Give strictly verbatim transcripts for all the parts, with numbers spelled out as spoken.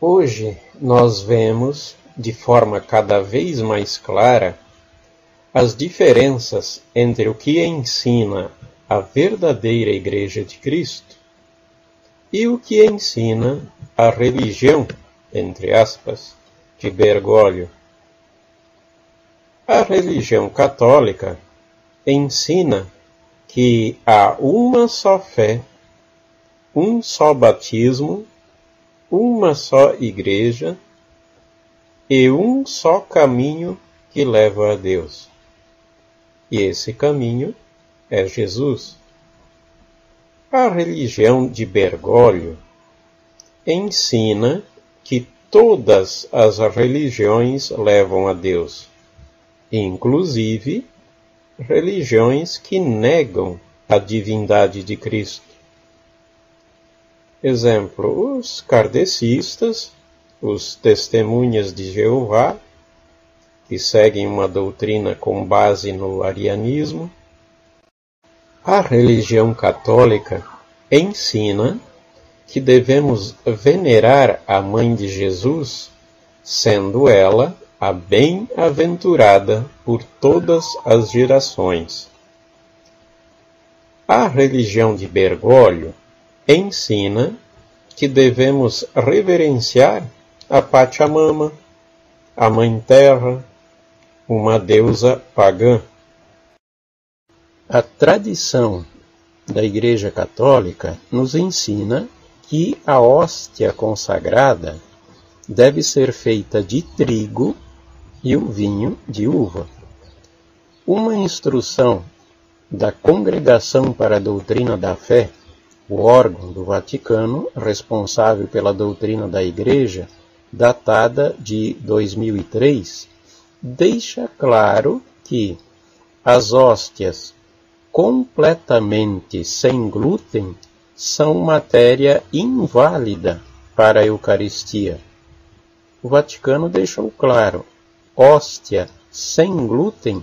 Hoje nós vemos, de forma cada vez mais clara, as diferenças entre o que ensina a verdadeira Igreja de Cristo e o que ensina a religião, entre aspas, de Bergoglio. A religião católica ensina que há uma só fé, um só batismo, uma só igreja e um só caminho que leva a Deus. E esse caminho é Jesus. A religião de Bergoglio ensina que todas as religiões levam a Deus, inclusive religiões que negam a divindade de Cristo. Exemplo, os kardecistas, os testemunhas de Jeová, que seguem uma doutrina com base no arianismo. A religião católica ensina que devemos venerar a Mãe de Jesus, sendo ela a bem-aventurada por todas as gerações. A religião de Bergoglio ensina que devemos reverenciar a Pachamama, a Mãe Terra, uma deusa pagã. A tradição da Igreja Católica nos ensina que a hóstia consagrada deve ser feita de trigo e o vinho de uva. Uma instrução da Congregação para a Doutrina da Fé, o órgão do Vaticano responsável pela doutrina da Igreja, datada de dois mil e três, deixa claro que as hóstias completamente sem glúten são matéria inválida para a Eucaristia. O Vaticano deixou claro, hóstia sem glúten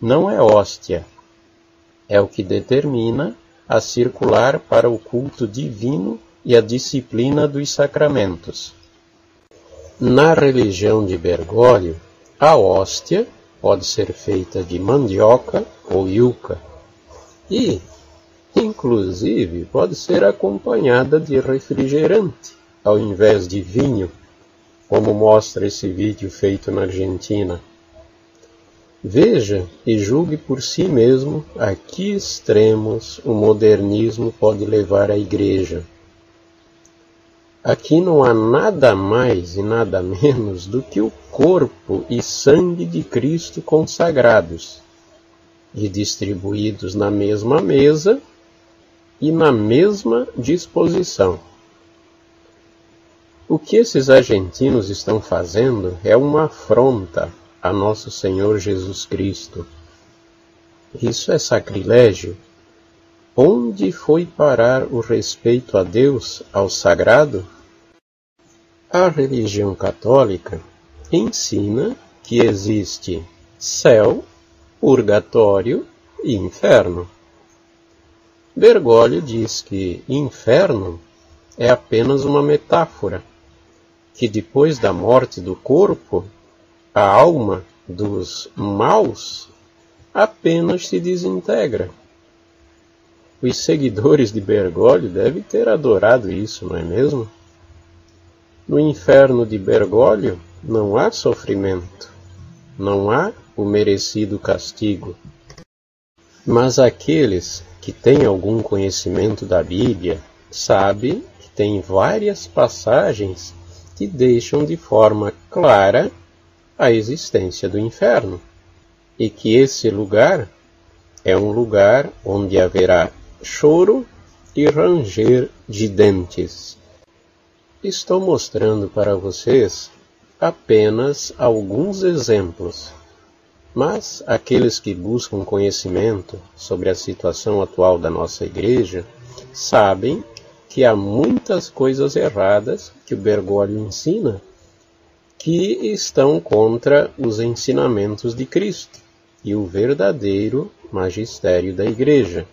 não é hóstia, é o que determina a circular para o culto divino e a disciplina dos sacramentos. Na religião de Bergoglio, a hóstia pode ser feita de mandioca ou yuca e, inclusive, pode ser acompanhada de refrigerante, ao invés de vinho, como mostra esse vídeo feito na Argentina. Veja e julgue por si mesmo a que extremos o modernismo pode levar a Igreja. Aqui não há nada mais e nada menos do que o corpo e sangue de Cristo consagrados e distribuídos na mesma mesa e na mesma disposição. O que esses argentinos estão fazendo é uma afronta a nosso Senhor Jesus Cristo. Isso é sacrilégio. Onde foi parar o respeito a Deus, ao sagrado? A religião católica ensina que existe céu, purgatório e inferno. Bergoglio diz que inferno é apenas uma metáfora, que depois da morte do corpo, a alma dos maus apenas se desintegra. Os seguidores de Bergoglio devem ter adorado isso, não é mesmo? No inferno de Bergoglio não há sofrimento, não há o merecido castigo. Mas aqueles que têm algum conhecimento da Bíblia sabem que tem várias passagens que deixam de forma clara a existência do inferno, e que esse lugar é um lugar onde haverá choro e ranger de dentes. Estou mostrando para vocês apenas alguns exemplos, mas aqueles que buscam conhecimento sobre a situação atual da nossa Igreja sabem que há muitas coisas erradas que o Bergoglio ensina que estão contra os ensinamentos de Cristo e o verdadeiro magistério da Igreja.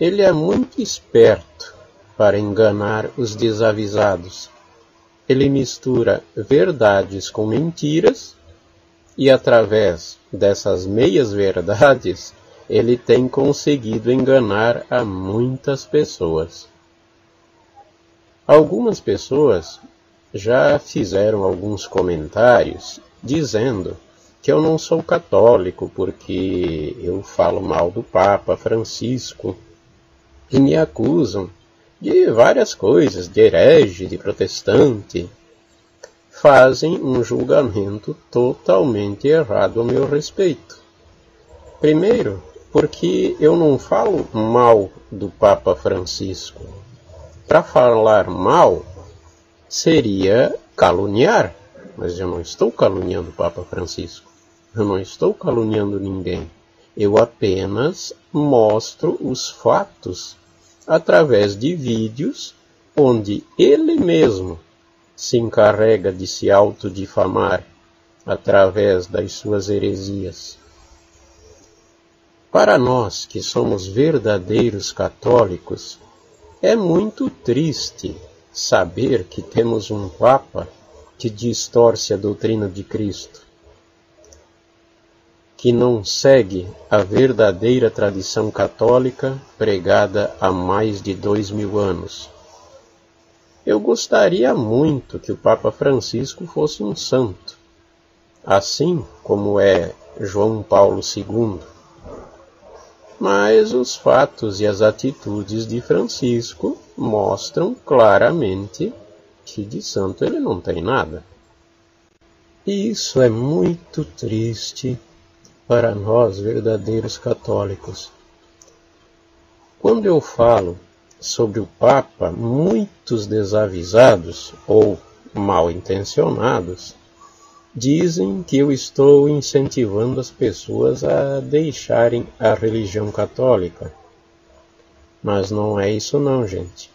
Ele é muito esperto para enganar os desavisados, ele mistura verdades com mentiras e, através dessas meias-verdades, ele tem conseguido enganar a muitas pessoas. Algumas pessoas já fizeram alguns comentários dizendo que eu não sou católico porque eu falo mal do Papa Francisco e me acusam de várias coisas, de herege, de protestante. Fazem um julgamento totalmente errado a meu respeito. Primeiro, porque eu não falo mal do Papa Francisco. Para falar mal seria caluniar, mas eu não estou caluniando o Papa Francisco. Eu não estou caluniando ninguém. Eu apenas mostro os fatos através de vídeos onde ele mesmo se encarrega de se autodifamar através das suas heresias. Para nós que somos verdadeiros católicos, é muito triste saber que temos um Papa que distorce a doutrina de Cristo, que não segue a verdadeira tradição católica pregada há mais de dois mil anos. Eu gostaria muito que o Papa Francisco fosse um santo, assim como é João Paulo segundo. Mas os fatos e as atitudes de Francisco mostram claramente que de santo ele não tem nada. E isso é muito triste para nós verdadeiros católicos. Quando eu falo sobre o Papa, muitos desavisados ou mal intencionados dizem que eu estou incentivando as pessoas a deixarem a religião católica. Mas não é isso não, gente.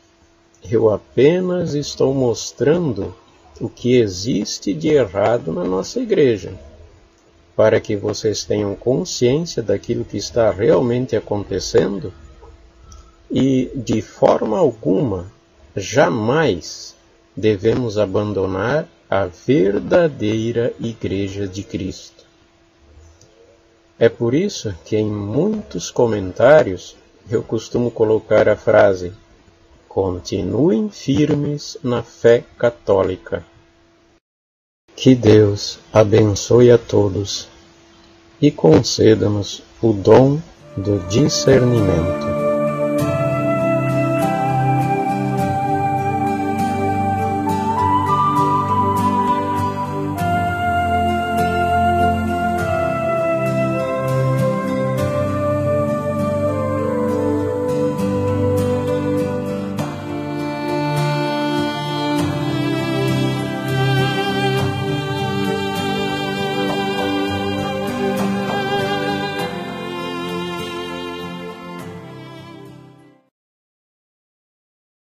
Eu apenas estou mostrando o que existe de errado na nossa igreja, para que vocês tenham consciência daquilo que está realmente acontecendo. E, de forma alguma, jamais devemos abandonar a verdadeira Igreja de Cristo. É por isso que, em muitos comentários, eu costumo colocar a frase: continuem firmes na fé católica. Que Deus abençoe a todos e conceda-nos o dom do discernimento.